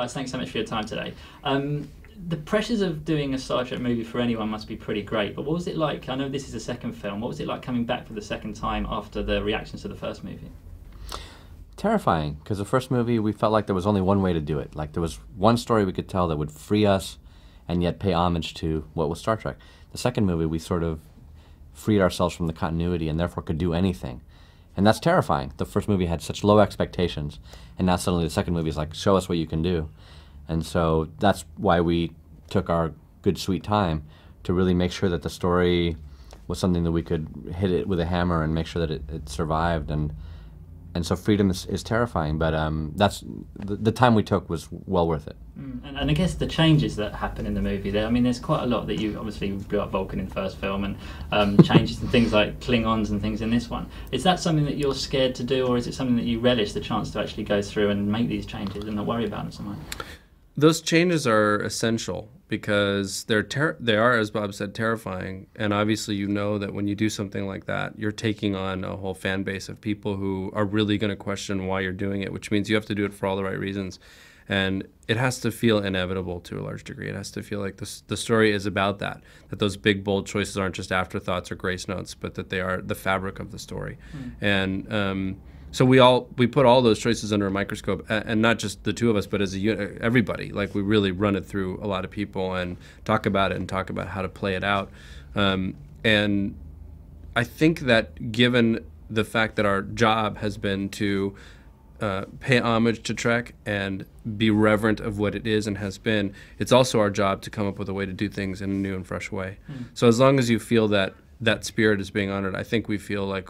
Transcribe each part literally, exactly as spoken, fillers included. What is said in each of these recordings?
guys, thanks so much for your time today. Um, the pressures of doing a Star Trek movie for anyone must be pretty great, but what was it like, I know this is the second film, what was it like coming back for the second time after the reactions to the first movie? Terrifying, because the first movie we felt like there was only one way to do it. Like there was one story we could tell that would free us and yet pay homage to what was Star Trek. The second movie we sort of freed ourselves from the continuity and therefore could do anything. And that's terrifying. The first movie had such low expectations, and now suddenly the second movie is like, show us what you can do. And so that's why we took our good sweet time to really make sure that the story was something that we could hit it with a hammer and make sure that it, it survived. And and so freedom is, is terrifying, but um, that's the, the time we took was well worth it. Mm, and, and I guess the changes that happen in the movie, there, I mean, there's quite a lot that you obviously blew up Vulcan in the first film, and um, changes and things like Klingons and things in this one. Is that something that you're scared to do, or is it something that you relish the chance to actually go through and make these changes and not worry about them so much? Those changes are essential because they're ter they are, as Bob said, terrifying. And obviously, you know that when you do something like that, you're taking on a whole fan base of people who are really going to question why you're doing it, which means you have to do it for all the right reasons. And it has to feel inevitable to a large degree. It has to feel like this, the story is about that, that those big, bold choices aren't just afterthoughts or grace notes, but that they are the fabric of the story. Mm. And um, so we all we put all those choices under a microscope, and not just the two of us, but as a unit, everybody. Like we really run it through a lot of people and talk about it and talk about how to play it out. Um, and I think that given the fact that our job has been to uh, pay homage to Trek and be reverent of what it is and has been, it's also our job to come up with a way to do things in a new and fresh way. Mm. So as long as you feel that that spirit is being honored, I think we feel like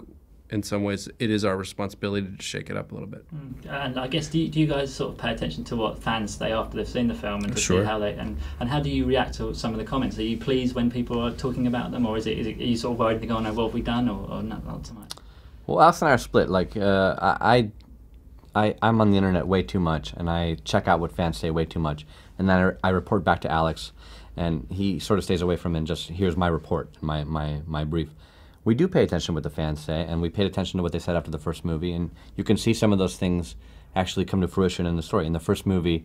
in some ways, it is our responsibility to shake it up a little bit. And I guess, do you, do you guys sort of pay attention to what fans say after they've seen the film and to sure. see how they and, and how do you react to some of the comments? Are you pleased when people are talking about them, or is it, is it are you sort of worried and going, "Oh, what have we done?" or, or not, not so much? Well, Alex and I are split. Like uh, I, I, I'm on the internet way too much, and I check out what fans say way too much, and then I, re I report back to Alex, and he sort of stays away from it and just here's my report, my my my brief. We do pay attention to what the fans say, and we paid attention to what they said after the first movie, and you can see some of those things actually come to fruition in the story. In the first movie,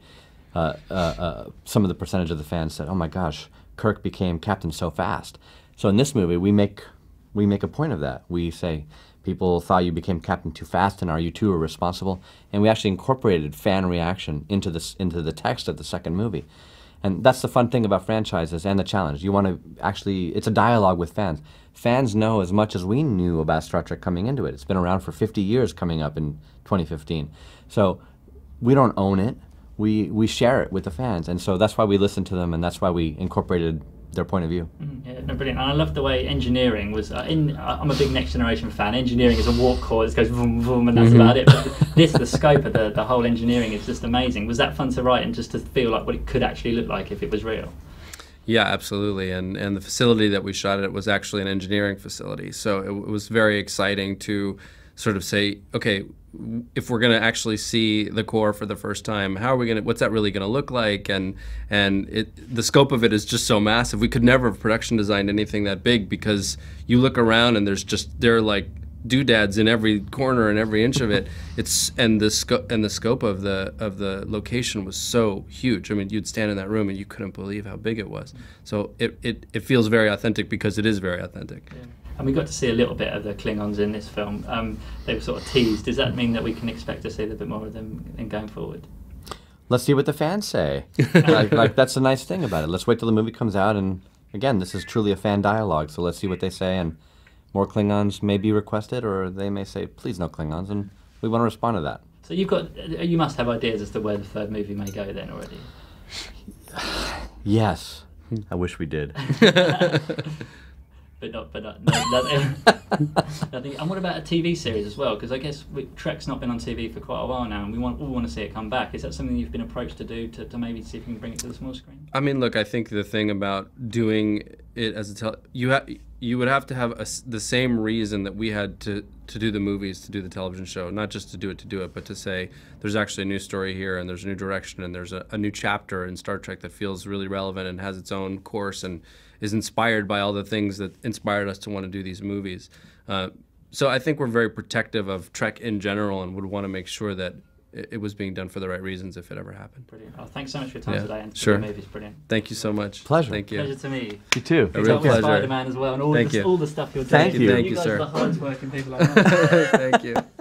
uh, uh, uh, some of the percentage of the fans said, "Oh my gosh, Kirk became captain so fast." So in this movie, we make we make a point of that. We say, "People thought you became captain too fast, and are you too irresponsible?" And we actually incorporated fan reaction into this into the text of the second movie. And that's the fun thing about franchises and the challenge. You want to actually, it's a dialogue with fans. Fans know as much as we knew about Star Trek coming into it. It's been around for fifty years coming up in twenty fifteen. So we don't own it. We, we share it with the fans. And so that's why we listen to them, and that's why we incorporated their point of view. Mm, yeah, no, brilliant. And I love the way engineering was, uh, in, uh, I'm a big Next Generation fan. Engineering is a warp core, it goes vroom, vroom, and that's mm-hmm. about it. But this, the scope of the, the whole engineering is just amazing. Was that fun to write and just to feel like what it could actually look like if it was real? Yeah, absolutely. And, and the facility that we shot at was actually an engineering facility. So it, it was very exciting to sort of say, okay, if we're going to actually see the core for the first time, how are we going to, what's that really going to look like? And and it, the scope of it is just so massive. We could never have production designed anything that big, because you look around and there's just, there are like doodads in every corner and every inch of it. It's and the scope and the scope of the of the location was so huge. I mean, you'd stand in that room and you couldn't believe how big it was. So it it, it feels very authentic because it is very authentic. Yeah. And we got to see a little bit of the Klingons in this film. Um, they were sort of teased. Does that mean that we can expect to see a bit more of them in going forward? Let's see what the fans say. like, like, that's the nice thing about it. Let's wait till the movie comes out. And again, this is truly a fan dialogue. So let's see what they say. And more Klingons may be requested, or they may say, please no Klingons. And we want to respond to that. So you've got, you must have ideas as to where the third movie may go then already. Yes. I wish we did. But not, but not, no, nothing. nothing. And what about a T V series as well? Because I guess we, Trek's not been on T V for quite a while now, and we want, all want to see it come back. Is that something you've been approached to do, to, to maybe see if you can bring it to the small screen? I mean, look, I think the thing about doing it as a tele... You, ha you would have to have a, the same reason that we had to, to do the movies, to do the television show, not just to do it to do it, but to say there's actually a new story here, and there's a new direction, and there's a, a new chapter in Star Trek that feels really relevant and has its own course, and is inspired by all the things that inspired us to want to do these movies. Uh, so I think we're very protective of Trek in general, and would want to make sure that it, it was being done for the right reasons if it ever happened. Brilliant. Oh, thanks so much for your time yeah. today. And sure. The movie's brilliant. Thank you so much. Pleasure. Thank you. Pleasure to meet you. You too. A real pleasure. Spider-Man as well, and all, thank the, you. all the stuff you're doing. Thank you. You, Thank you, guys sir. are the hardest working people I know. Thank you.